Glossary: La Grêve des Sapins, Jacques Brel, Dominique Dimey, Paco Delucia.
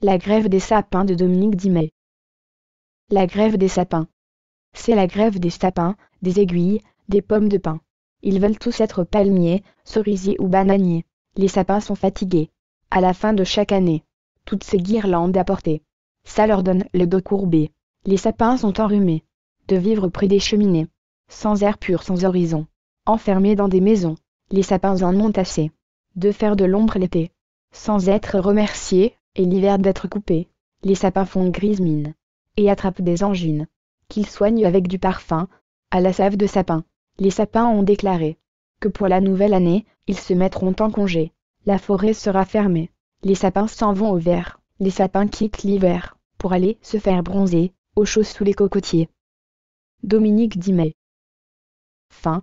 La grève des sapins de Dominique Dimey. La grève des sapins. C'est la grève des sapins, des aiguilles, des pommes de pin. Ils veulent tous être palmiers, cerisiers ou bananiers. Les sapins sont fatigués. À la fin de chaque année, toutes ces guirlandes apportées, ça leur donne le dos courbé. Les sapins sont enrhumés. De vivre près des cheminées, sans air pur, sans horizon, enfermés dans des maisons, les sapins en ont assez. De faire de l'ombre l'été, sans être remerciés, et l'hiver d'être coupé, les sapins font grise mine, et attrapent des angines, qu'ils soignent avec du parfum, à la sève de sapin. Les sapins ont déclaré que pour la nouvelle année, ils se mettront en congé, la forêt sera fermée, les sapins s'en vont au vert, les sapins quittent l'hiver, pour aller se faire bronzer, aux choses sous les cocotiers. Dominique Dimey. Fin.